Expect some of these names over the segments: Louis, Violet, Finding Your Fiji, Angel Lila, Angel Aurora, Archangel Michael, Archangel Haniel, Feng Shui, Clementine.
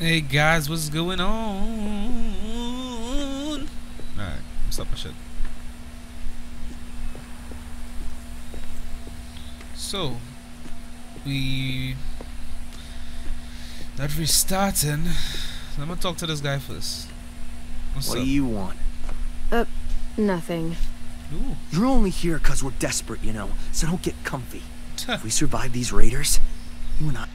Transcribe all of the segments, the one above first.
Hey guys, what's going on? Alright, let's stop my shit. So, restarting. I'm gonna talk to this guy first. What's up? Do you want? Nothing. Ooh. You're only here because we're desperate, you know, so don't get comfy. If we survive these raiders, you and I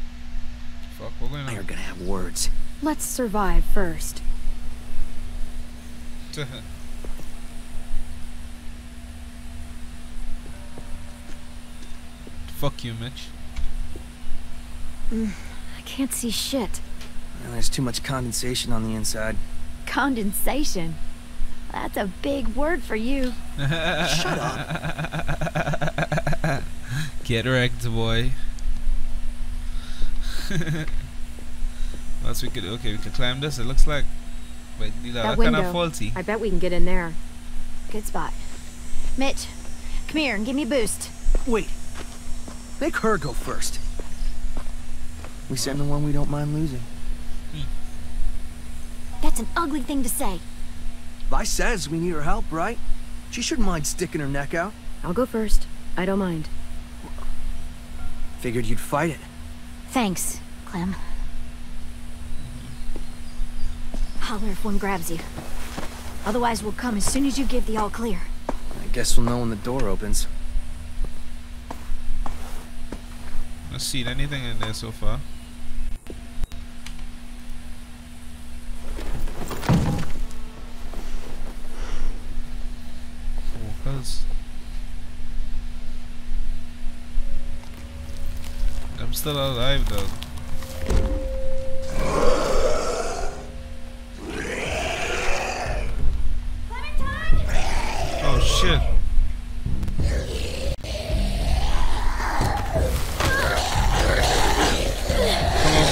are gonna have words. Let's survive first. Fuck you, Mitch. I can't see shit. Well, there's too much condensation on the inside. Condensation? That's a big word for you. Shut up. Get wrecked, boy. Unless we could, okay, we can climb this, it looks like. But that kind of faulty. I bet we can get in there. Good spot. Mitch, come here and give me a boost. Wait. Make her go first. We send the one we don't mind losing. That's an ugly thing to say. Vi says we need her help, right? She shouldn't mind sticking her neck out. I'll go first. I don't mind. Figured you'd fight it. Thanks, Clem. Holler if one grabs you. Otherwise, we'll come as soon as you give the all clear. I guess we'll know when the door opens. I've seen anything in there so far. Focus. I'm still alive though. Clementine! Oh shit.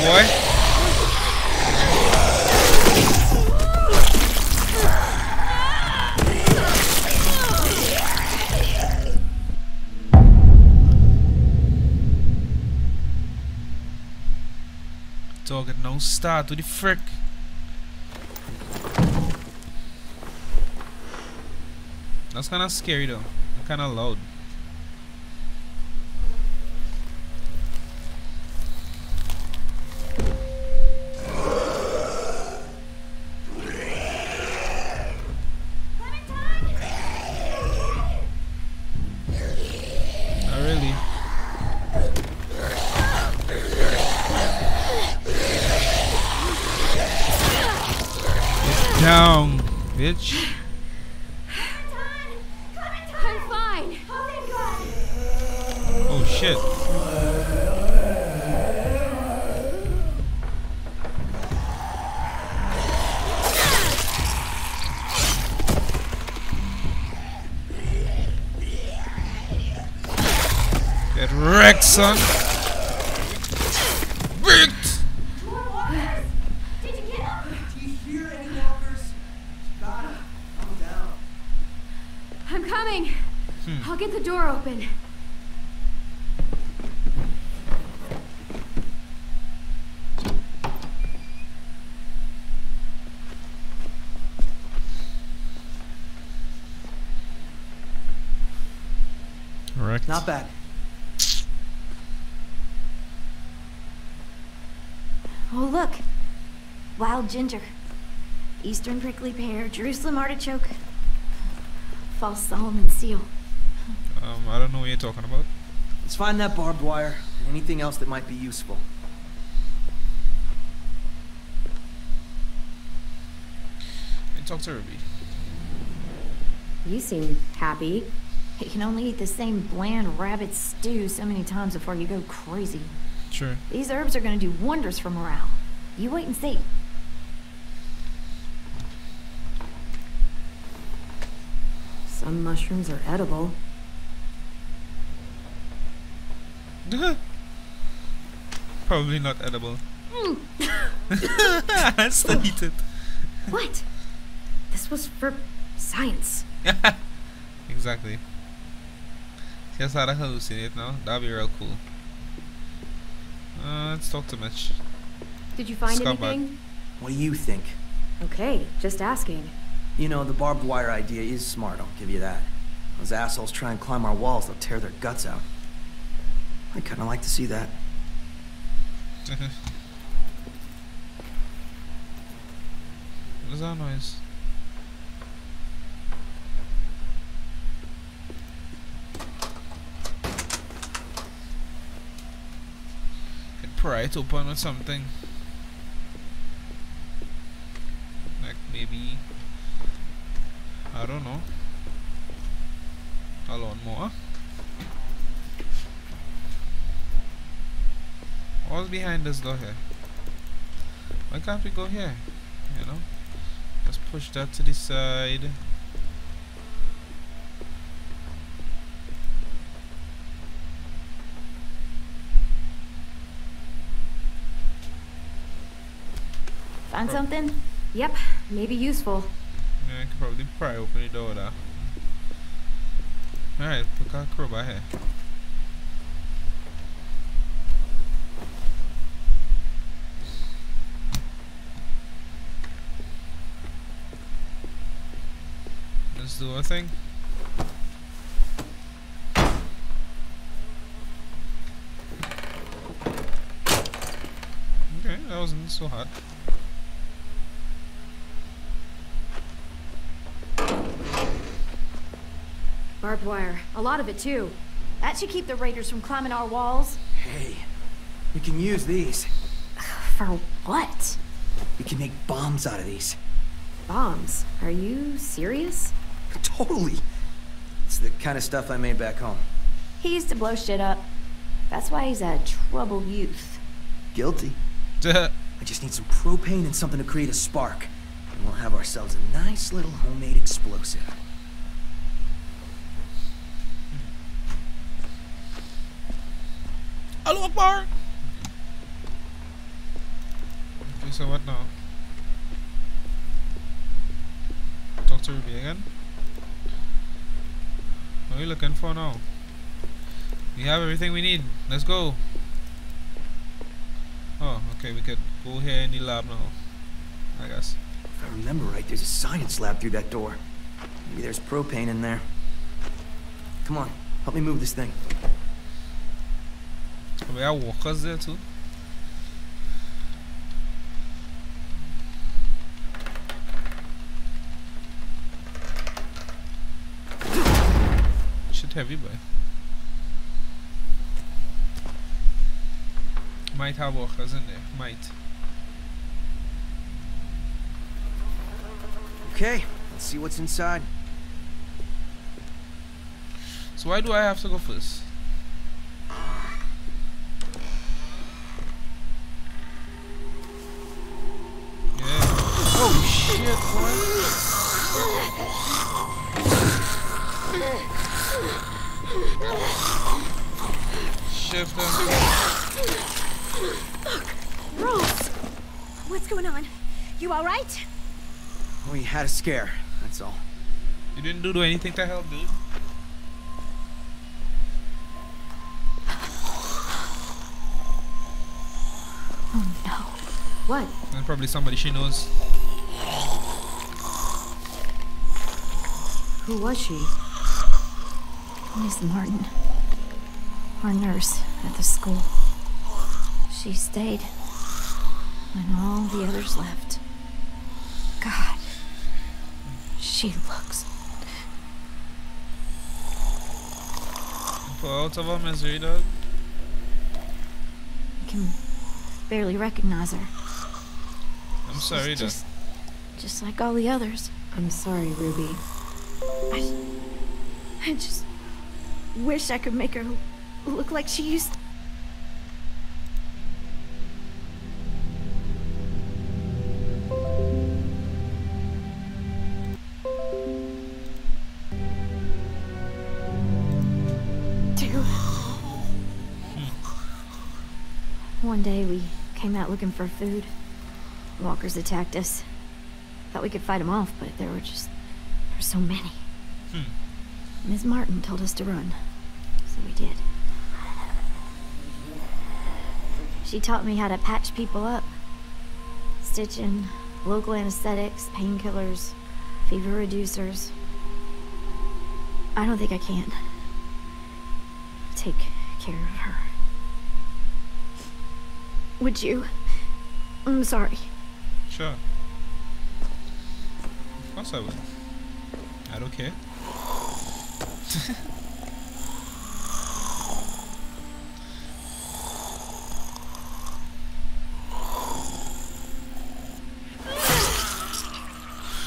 Boy. Dog had no start. What the frick? That's kind of scary though. Kind of loud. Down, bitch. I'm fine. Oh shit. Get wrecked, son. I'll get the door open. Correct. Not bad. Oh look, wild ginger, Eastern prickly pear, Jerusalem artichoke, false Solomon seal. I don't know what you're talking about. Let's find that barbed wire and anything else that might be useful. And talk to Ruby. You seem happy. You can only eat the same bland rabbit stew so many times before you go crazy. Sure. These herbs are going to do wonders for morale. You wait and see. Some mushrooms are edible. Probably not edible. I still eat it. What? This was for science. Exactly. Guess how to hallucinate now. That'd be real cool. Let's talk to Mitch. Did you find anything? What do you think? Okay, just asking. You know, the barbed wire idea is smart, I'll give you that. Those assholes try and climb our walls, they'll tear their guts out. I kind of like to see that. What is that noise? Could pry it open with something. Like maybe, I don't know, a lawnmower. What's behind this door here? Why can't we go here? You know? Let's push that to the side. Found something? Yep, maybe useful. Yeah, I could probably pry open the door there. Alright, we got a crowbar here. Let's do our thing. Okay, that wasn't so hot. Barbed wire. A lot of it too. That should keep the raiders from climbing our walls. Hey, we can use these. For what? We can make bombs out of these. Bombs? Are you serious? Totally. It's the kind of stuff I made back home. He used to blow shit up. That's why he's a troubled youth. Guilty. I just need some propane and something to create a spark. And we'll have ourselves a nice little homemade explosive. Hello, bar. Okay, so what now? Talk to Ruby again. What are you looking for now? We have everything we need. Let's go. Oh, okay. We could go here in the lab now, I guess. If I remember right, there's a science lab through that door. Maybe there's propane in there. Come on, help me move this thing. We have walkers there too. Shit heavy, boy. Might have walkers in there. Might. Okay, let's see what's inside. So why do I have to go first? Shift them. Gross. What's going on? You all right? We had a scare. That's all. You didn't do anything to help, dude. Oh no. What? And probably somebody she knows. Who was she? Miss Martin, our nurse at the school. She stayed when all the others left. God, she looks. Pull out of our misery, dog. I can barely recognize her. I'm sorry, dog. Just like all the others. I'm sorry, Ruby. I just wish I could make her look like she used to. One day we came out looking for food. Walkers attacked us. Thought we could fight them off, but there were so many. Ms. Martin told us to run, so we did. She taught me how to patch people up, stitching, local anesthetics, painkillers, fever reducers. I don't think I can take care of her. Would you? I'm sorry. Sure. Of course I will. I don't care.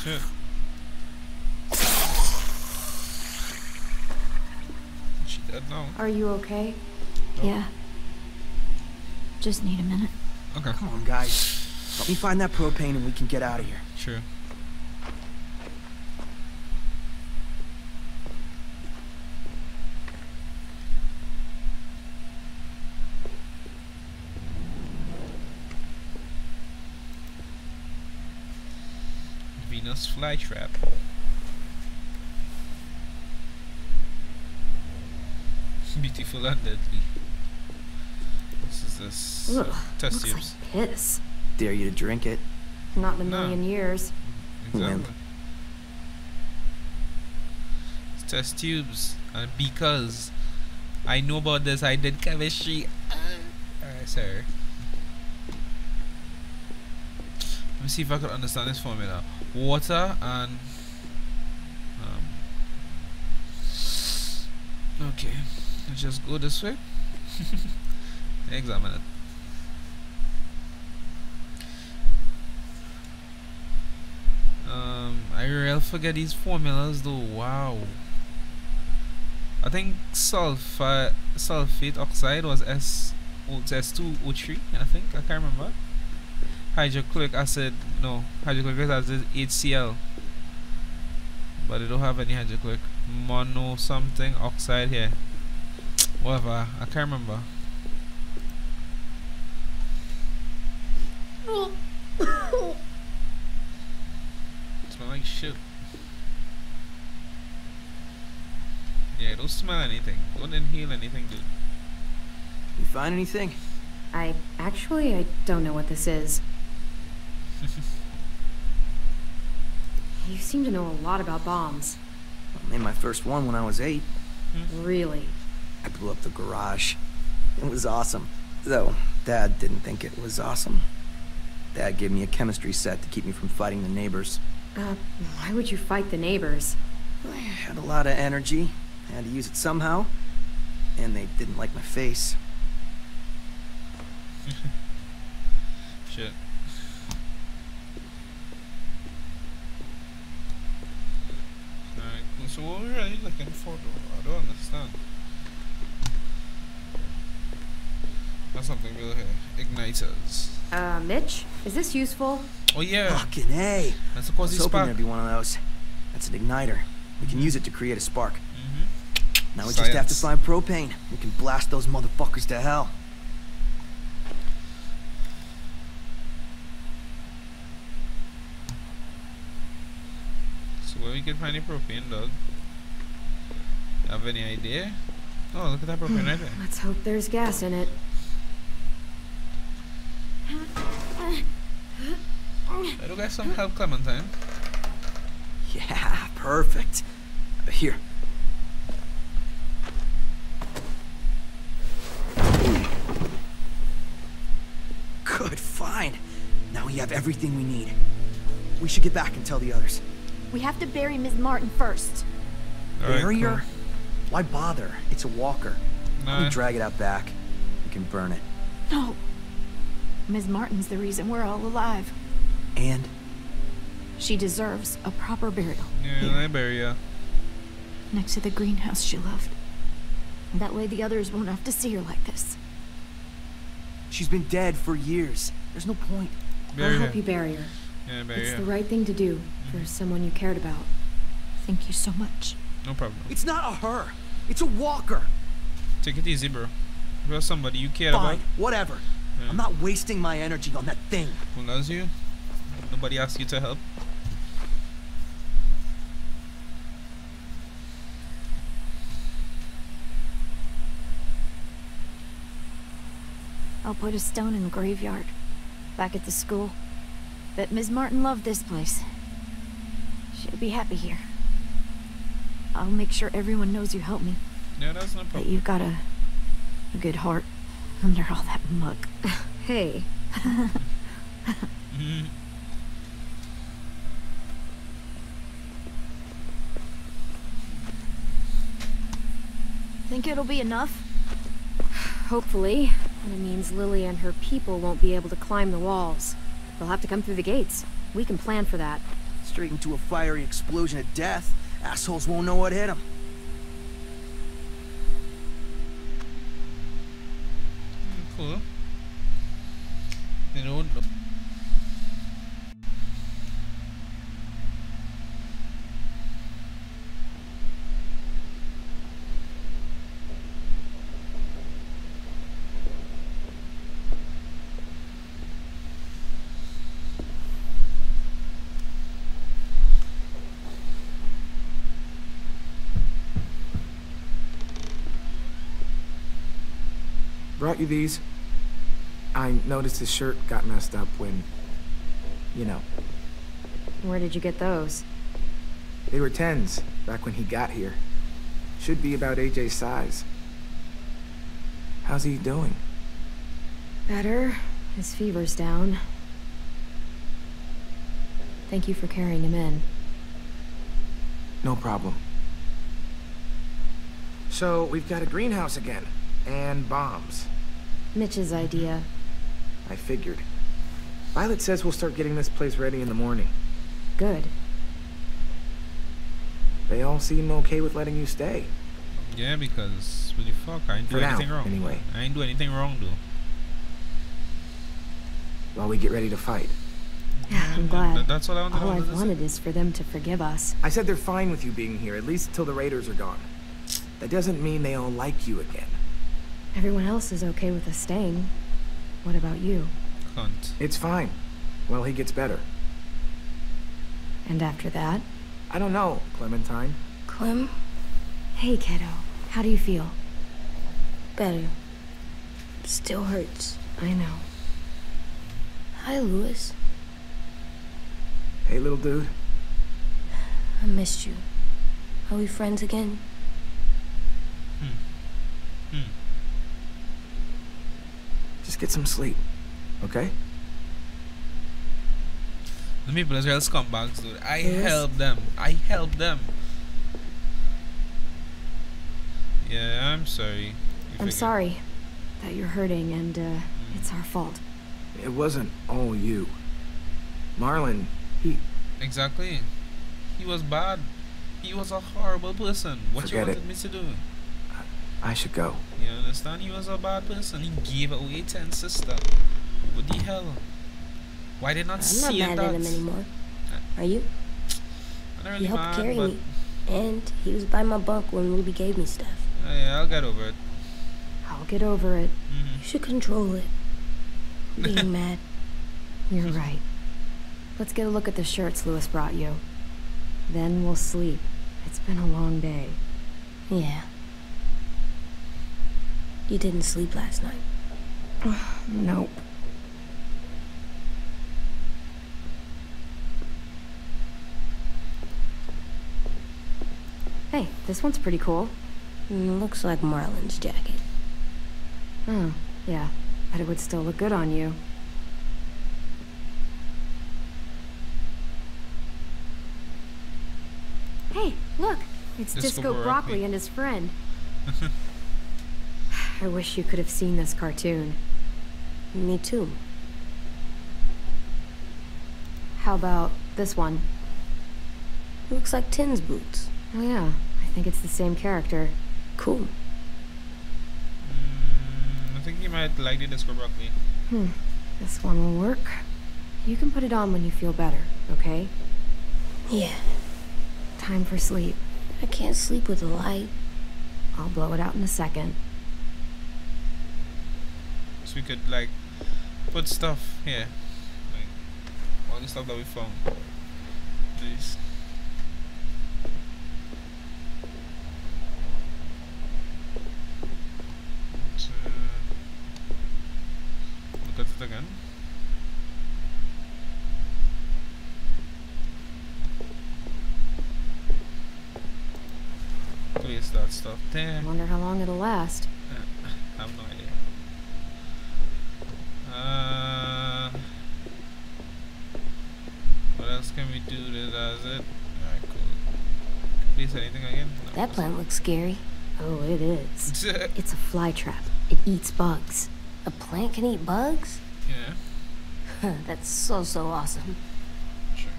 Shit. She dead now. Are you okay? No. Yeah. Just need a minute. Okay. Come on, guys. Let me find that propane and we can get out of here. Sure. Fly trap. Beautiful and deadly. This is this test tubes. Like piss. Dare you to drink it? Not in a million years. Exactly. It's test tubes, and because I know about this, I did chemistry. Alright, sorry. Let me see if I can understand this formula. Water and okay, let's just go this way. Examine it. I really forget these formulas though. Wow. I think sulfate oxide was S2O3, I think. I can't remember. Hydrochloric acid, no, hydrochloric acid is HCl, but they don't have any hydrochloric. Mono something oxide here, whatever, I can't remember. Smell like shit. Yeah, don't smell anything, don't inhale anything, dude. You find anything? I don't know what this is. You seem to know a lot about bombs. I made my first one when I was 8. Really? I blew up the garage. It was awesome. Though, Dad didn't think it was awesome. Dad gave me a chemistry set to keep me from fighting the neighbors. Why would you fight the neighbors? I had a lot of energy. I had to use it somehow. And they didn't like my face. Shit. So what were you looking for though? I don't understand. That's something real here. Igniters. Mitch, is this useful? Oh yeah. Fucking A. That's of course I was hoping there'd be one of those. That's an igniter. We can use it to create a spark. Now we just have to find propane. We can blast those motherfuckers to hell. We can find a propane, dog. Have any idea? Oh, look at that propane right there. Let's hope there's gas in it. I do got some help, Clementine. Yeah, perfect. Here. Good find. Now we have everything we need. We should get back and tell the others. We have to bury Ms. Martin first. Right, bury her? Cool. Why bother? It's a walker. Nah. We drag it out back. We can burn it. No. Ms. Martin's the reason we're all alive. And? She deserves a proper burial. Yeah, I bury her. Next to the greenhouse she loved. That way the others won't have to see her like this. She's been dead for years. There's no point. I'll help you bury her. Yeah, it's the right thing to do for someone you cared about. Thank you so much. No problem. It's not a her. It's a walker. Take it easy, bro. You're somebody you care about. Whatever. Yeah. I'm not wasting my energy on that thing. Who knows you? Nobody asked you to help. I'll put a stone in the graveyard. Back at the school. Bet Ms. Martin loved this place. She'll be happy here. I'll make sure everyone knows you helped me. No, that's no problem. That you've got a good heart under all that muck. Hey. Think it'll be enough? Hopefully. It means Lily and her people won't be able to climb the walls. They'll have to come through the gates. We can plan for that. Straight into a fiery explosion of death. Assholes won't know what hit them. Cool. They don't know. Brought you these. I noticed his shirt got messed up when, you know. Where did you get those? They were 10s back when he got here. Should be about AJ's size. How's he doing? Better. His fever's down. Thank you for carrying him in. No problem. So we've got a greenhouse again, and bombs. Mitch's idea. I figured. Violet says we'll start getting this place ready in the morning. Good. They all seem okay with letting you stay. Yeah, because what the fuck? I didn't do anything wrong. Anyway. I didn't do anything wrong, though. While we get ready to fight. Yeah, I'm glad. That's what I wanted. All I wanted is for them to forgive us. I said they're fine with you being here, at least till the raiders are gone. That doesn't mean they all like you again. Everyone else is okay with us staying. What about you? Hunt. It's fine. Well, he gets better. And after that? I don't know, Clementine. Clem? Hey, kiddo. How do you feel? Better. Still hurts. I know. Hi, Louis. Hey, little dude. I missed you. Are we friends again? Just get some sleep, okay? Let me bless y'all's comebacks, dude. I help them. Yeah, I'm sorry. I'm sorry that you're hurting, and it's our fault. It wasn't all you. Marlon, he... Exactly. He was bad. He was a horrible person. What you wanted me to do? I should go. You understand? He was a bad person. He gave away 10 sisters. What the hell? Why did not see that? I'm not mad at him anymore. Are you? Really he helped carry me, and he was by my bunk when Ruby gave me stuff. Yeah, I'll get over it. I'll get over it. You should control it. Being mad. You're right. Let's get a look at the shirts Louis brought you. Then we'll sleep. It's been a long day. Yeah. You didn't sleep last night. Nope. Hey, this one's pretty cool. Looks like Marlon's jacket. Oh, yeah. But it would still look good on you. Hey, look! It's Disco Broccoli and his friend. I wish you could have seen this cartoon. Me too. How about this one? It looks like Tin's boots. Oh yeah, I think it's the same character. Cool. I think you might like the Disco Broccoli. This one will work. You can put it on when you feel better, okay? Yeah. Time for sleep. I can't sleep with a light. I'll blow it out in a second. We could like put stuff here, like all the stuff that we found. Nice. Let's look at it again. fix that stuff there. I wonder how long it'll last. I have no idea. What else can we do to that? Is it? Alright, cool. Please, anything again? No, that plant looks scary. Oh, it is. It's a fly trap. It eats bugs. A plant can eat bugs? Yeah. That's so awesome. Sure.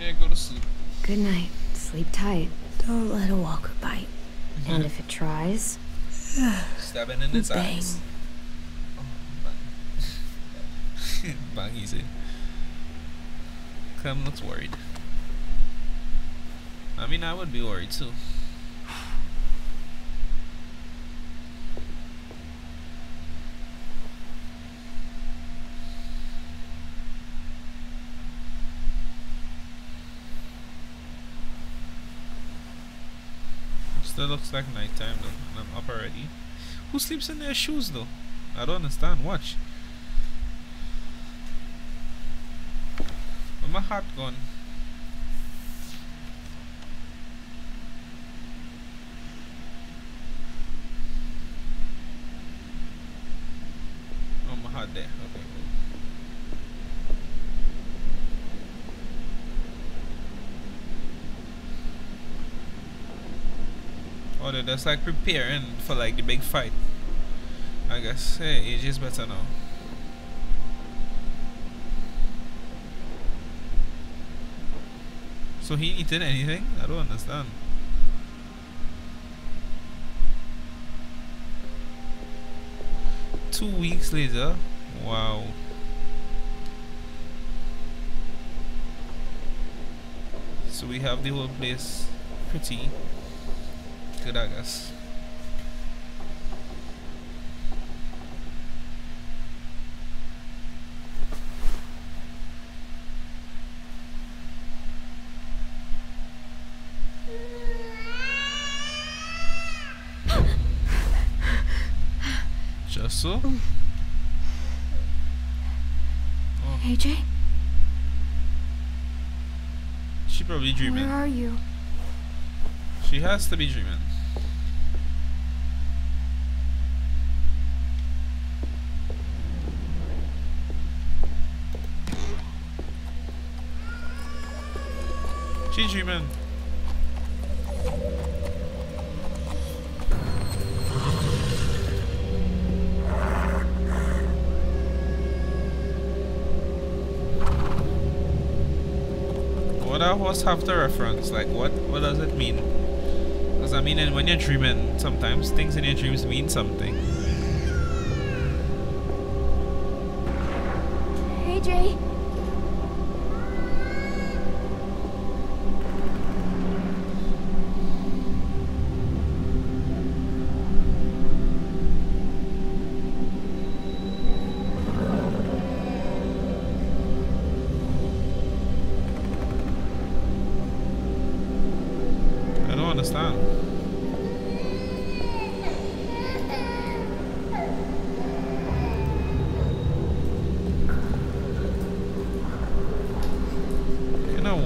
Yeah, go to sleep. Good night. Sleep tight. Don't let a walker bite. Mm-hmm. And if it tries, stab it in its eyes. Oh, bang easy. Clem looks worried. I mean, I would be worried too. Still looks like nighttime though, and I'm up already. Who sleeps in their shoes though? I don't understand. Watch. Where's my heart gone? Oh, my heart there. Okay. Oh, they're just like preparing for like the big fight, I guess. Hey, AJ's better now. So he eating anything? I don't understand. Two weeks later, wow. So we have the whole place pretty good, I guess. Just so. Oh. AJ? She probably dreaming. Where are you? She has to be dreaming. She's dreaming. What a horse have to reference? Like what? What does it mean? Because I mean, and when you're dreaming, sometimes things in your dreams mean something. Hey, Jay.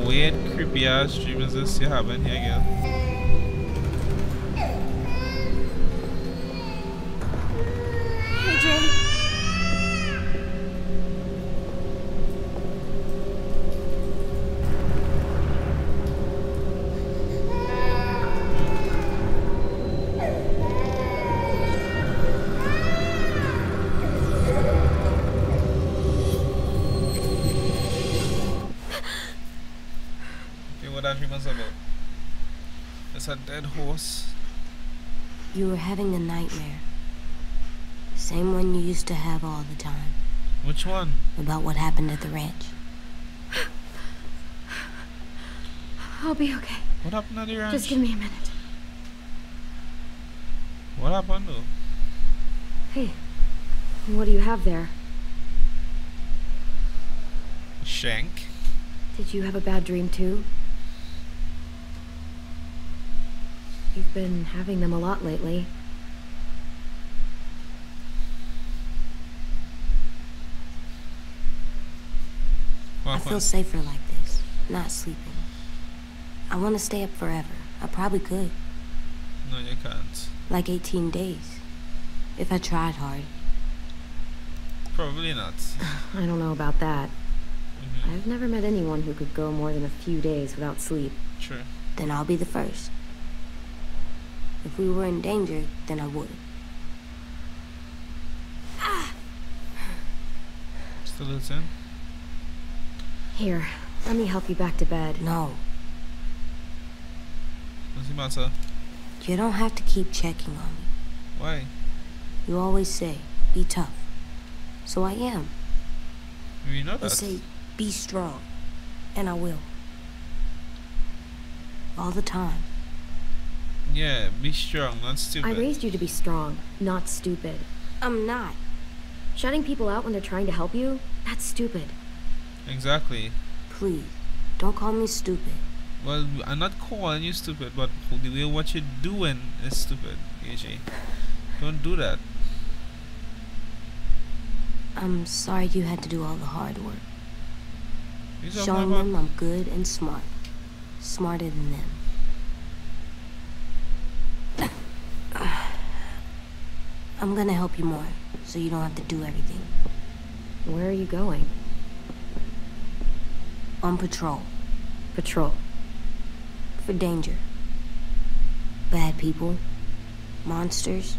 Weird, creepy ass dream is this you have in here, girl? Hey, Jay. It's a dead horse. You were having a nightmare. Same one you used to have all the time. Which one? About what happened at the ranch. I'll be okay. What happened at the ranch? Just give me a minute. What happened though? Hey, what do you have there? A shank. Did you have a bad dream too? You've been having them a lot lately. I feel safer like this, not sleeping. I want to stay up forever. I probably could. No, you can't. Like 18 days. If I tried hard. Probably not. I don't know about that. Mm-hmm. I've never met anyone who could go more than a few days without sleep. True. Then I'll be the first. If we were in danger, then I would. Ah! Still listen. Here, let me help you back to bed. No. Doesn't matter. You don't have to keep checking on me. Why? You always say, be tough. So I am. You know that. You say, be strong. And I will. All the time. Yeah, be strong, not stupid. I raised you to be strong, not stupid. I'm not. Shutting people out when they're trying to help you, that's stupid. Exactly. Please, don't call me stupid. Well, I'm not calling you stupid, but the way what you're doing is stupid, AJ. Don't do that. I'm sorry you had to do all the hard work. Showing them I'm good and smart. Smarter than them. I'm gonna help you more, so you don't have to do everything. Where are you going? On patrol. Patrol? For danger. Bad people. Monsters.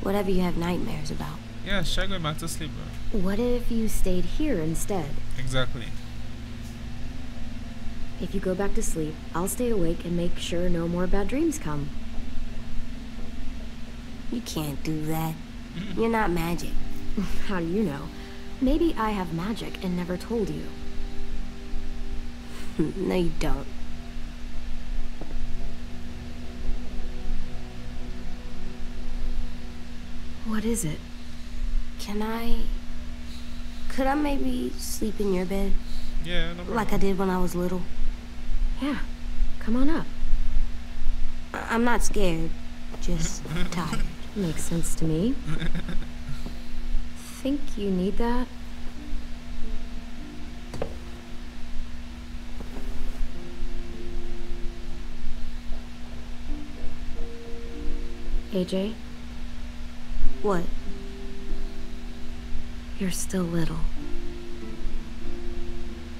Whatever you have nightmares about. Yeah, should I go back to sleep, bro? What if you stayed here instead? Exactly. If you go back to sleep, I'll stay awake and make sure no more bad dreams come. You can't do that. You're not magic. How do you know? Maybe I have magic and never told you. No, you don't. What is it? Could I maybe sleep in your bed? Yeah, no problem. Like I did when I was little? Yeah, come on up. I'm not scared, just tired. Makes sense to me. Think you need that? AJ? What? You're still little.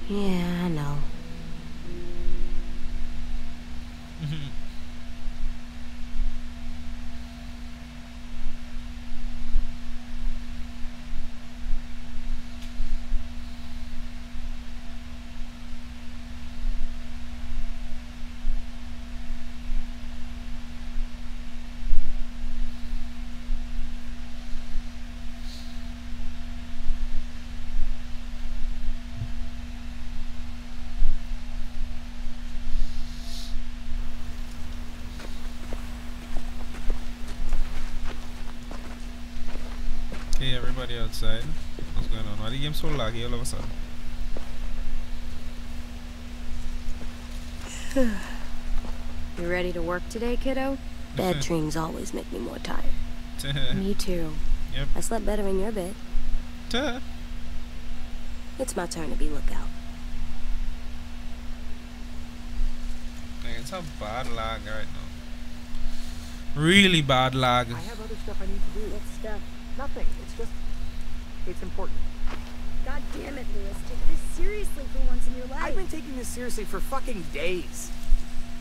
Yeah, I know. Everybody outside, what's going on? Why the game so laggy all of a sudden? You ready to work today, kiddo? Bad dreams always make me more tired. Me too. Yep. I slept better in your bed. It's my turn to be lookout. Dang, it's a bad lag right now. Really bad lag. I have other stuff I need to do. Let's step. Nothing. It's just, it's important. God damn it, Louis. Take this seriously for once in your life. I've been taking this seriously for fucking days.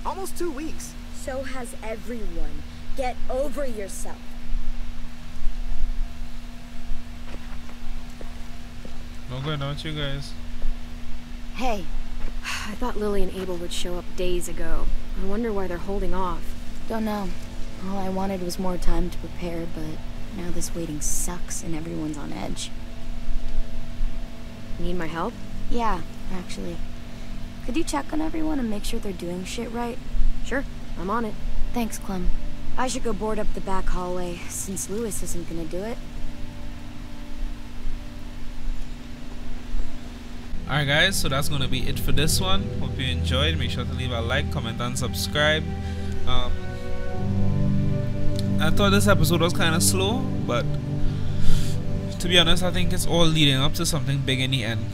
Almost 2 weeks. So has everyone. Get over yourself. What's going on with you guys? Hey, I thought Lily and Abel would show up days ago. I wonder why they're holding off. Don't know. All I wanted was more time to prepare, but... now this waiting sucks and everyone's on edge. Need my help? Yeah, actually. Could you check on everyone and make sure they're doing shit right? Sure, I'm on it. Thanks, Clem. I should go board up the back hallway since Louis isn't gonna do it. Alright guys, so that's gonna be it for this one. Hope you enjoyed. Make sure to leave a like, comment, and subscribe. I thought this episode was kind of slow, but to be honest, I think it's all leading up to something big in the end.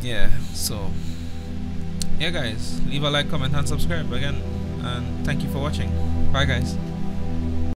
Yeah, so yeah guys, leave a like, comment, and subscribe again. and thank you for watching. Bye guys.